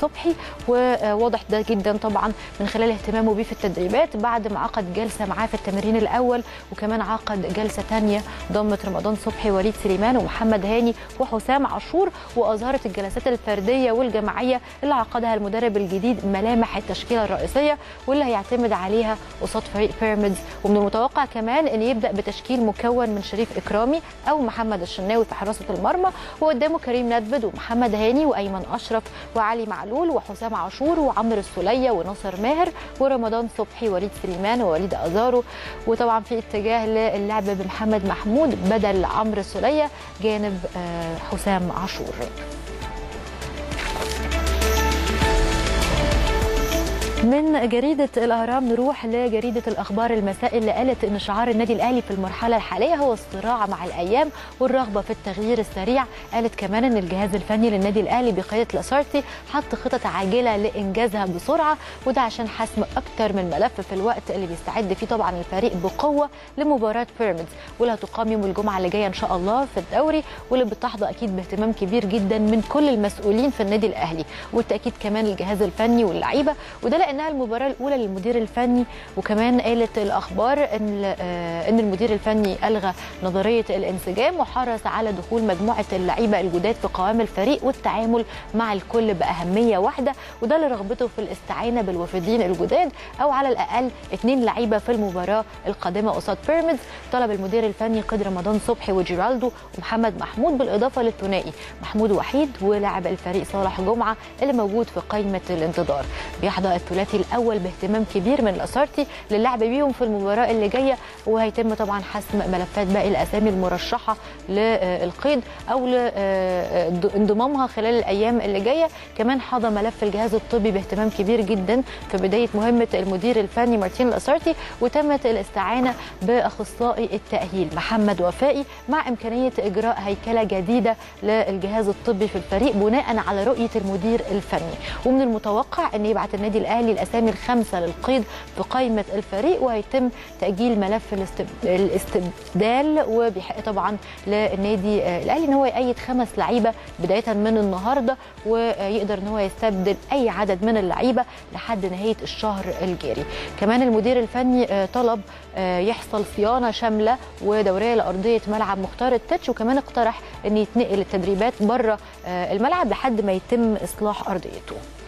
صبحي، وواضح ده جدا طبعا من خلال اهتمامه بيه في التدريبات بعد ما عقد جلسه معاه في التمرين الاول، وكمان عقد جلسه ثانيه ضمت رمضان صبحي وليد سليمان ومحمد هاني وحسام عاشور، واظهرت الجلسات الفرديه والجماعيه اللي عقدها المدرب الجديد ملامح التشكيله الرئيسيه واللي هيعتمد عليها قصاد فريق بيراميدز. ومن المتوقع كمان ان يبدا بتشكيل مكون من شريف اكرامي او محمد الشناوي في حراسه المرمى، وقدامه كريم ندبد ومحمد هاني وايمن اشرف وعلي معلول وحسام عاشور وعمر السلية وناصر ماهر ورمضان صبحي وليد سليمان ووليد أزارو. وطبعا في اتجاه للعب بمحمد محمود بدل عمر السلية جانب حسام عاشور. من جريدة الأهرام نروح لجريدة الأخبار المسائي اللي قالت إن شعار النادي الأهلي في المرحلة الحالية هو الصراع مع الأيام والرغبة في التغيير السريع. قالت كمان إن الجهاز الفني للنادي الأهلي بقيادة لاسارتي حط خطط عاجلة لإنجازها بسرعة، وده عشان حسم أكتر من ملف في الوقت اللي بيستعد فيه طبعا الفريق بقوة لمباراة بيراميدز واللي هتقام يوم الجمعة اللي جاية إن شاء الله في الدوري، واللي بتحظى أكيد باهتمام كبير جدا من كل المسؤولين في النادي الأهلي والتأكيد كمان الجهاز الفني واللعيبة، وده انها المباراه الاولى للمدير الفني. وكمان قالت الاخبار ان المدير الفني الغى نظريه الانسجام وحرص على دخول مجموعه اللعيبه الجداد في قوام الفريق والتعامل مع الكل باهميه واحده، وده لرغبته في الاستعانه بالوافدين الجداد او على الاقل 2 لعيبه في المباراه القادمه قصاد بيراميدز. طلب المدير الفني قيد رمضان صبحي وجيرالدو ومحمد محمود بالاضافه للثنائي محمود وحيد ولاعب الفريق صالح جمعه اللي موجود في قائمه الانتظار. بيحظى الثلاثي الاول باهتمام كبير من لاسارتي للعب بيهم في المباراه اللي جايه، وهيتم طبعا حسم ملفات باقي الاسامي المرشحه للقيد او لانضمامها خلال الايام اللي جايه. كمان حظى ملف الجهاز الطبي باهتمام كبير جدا في بدايه مهمه المدير الفني مارتين لاسارتي، وتمت الاستعانه باخصائي التاهيل محمد وفائي مع امكانيه اجراء هيكله جديده للجهاز الطبي في الفريق بناء على رؤيه المدير الفني. ومن المتوقع ان يبعث النادي الأهلي الأسامي ال5 للقيد في قائمة الفريق، وهيتم تأجيل ملف الاستبدال، وبيحق طبعا للنادي الأهلي إن هو يقيد 5 لعيبة بداية من النهاردة، ويقدر إن هو يستبدل أي عدد من اللعيبة لحد نهاية الشهر الجاري. كمان المدير الفني طلب يحصل صيانة شاملة ودورية لأرضية ملعب مختار التتش، وكمان اقترح إن يتنقل التدريبات بره الملعب لحد ما يتم إصلاح أرضيته.